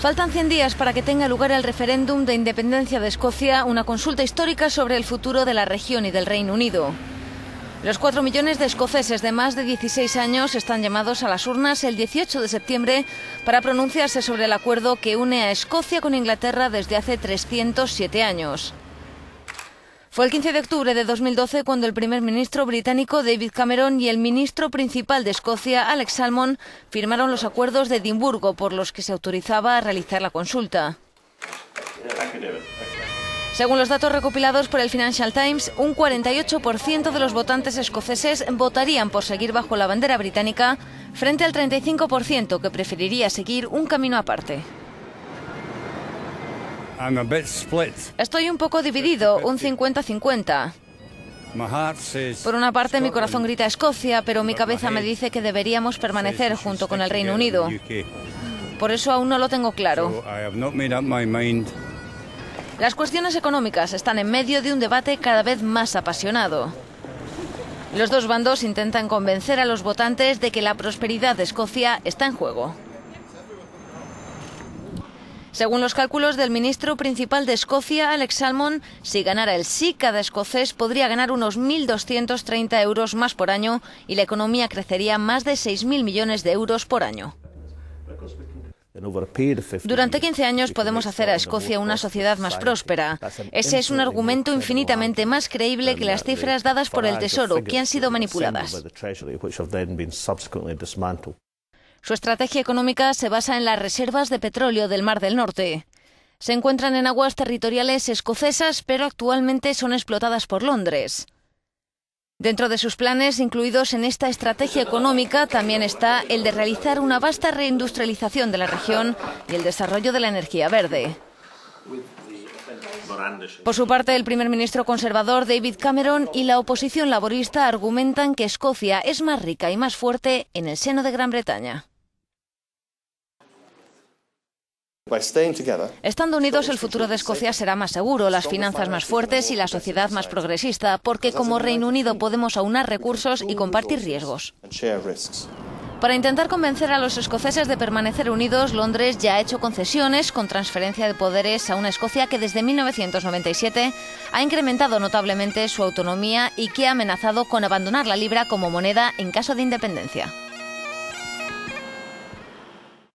Faltan 100 días para que tenga lugar el referéndum de independencia de Escocia, una consulta histórica sobre el futuro de la región y del Reino Unido. Los 4 millones de escoceses de más de 16 años están llamados a las urnas el 18 de septiembre para pronunciarse sobre el acuerdo que une a Escocia con Inglaterra desde hace 307 años. Fue el 15 de octubre de 2012 cuando el primer ministro británico David Cameron y el ministro principal de Escocia, Alex Salmond, firmaron los acuerdos de Edimburgo por los que se autorizaba a realizar la consulta. Según los datos recopilados por el Financial Times, un 48% de los votantes escoceses votarían por seguir bajo la bandera británica, frente al 35% que preferiría seguir un camino aparte. Estoy un poco dividido, un 50-50. Por una parte, mi corazón grita Escocia, pero mi cabeza me dice que deberíamos permanecer junto con el Reino Unido. Por eso aún no lo tengo claro. Las cuestiones económicas están en medio de un debate cada vez más apasionado. Los dos bandos intentan convencer a los votantes de que la prosperidad de Escocia está en juego. Según los cálculos del ministro principal de Escocia, Alex Salmond, si ganara el sí, cada escocés podría ganar unos 1.230 euros más por año y la economía crecería más de 6.000 millones de euros por año. Durante 15 años podemos hacer a Escocia una sociedad más próspera. Ese es un argumento infinitamente más creíble que las cifras dadas por el Tesoro, que han sido manipuladas. Su estrategia económica se basa en las reservas de petróleo del Mar del Norte. Se encuentran en aguas territoriales escocesas, pero actualmente son explotadas por Londres. Dentro de sus planes, incluidos en esta estrategia económica, también está el de realizar una vasta reindustrialización de la región y el desarrollo de la energía verde. Por su parte, el primer ministro conservador David Cameron y la oposición laborista argumentan que Escocia es más rica y más fuerte en el seno de Gran Bretaña. Estando unidos, el futuro de Escocia será más seguro, las finanzas más fuertes y la sociedad más progresista, porque como Reino Unido podemos aunar recursos y compartir riesgos. Para intentar convencer a los escoceses de permanecer unidos, Londres ya ha hecho concesiones con transferencia de poderes a una Escocia que desde 1997 ha incrementado notablemente su autonomía y que ha amenazado con abandonar la libra como moneda en caso de independencia.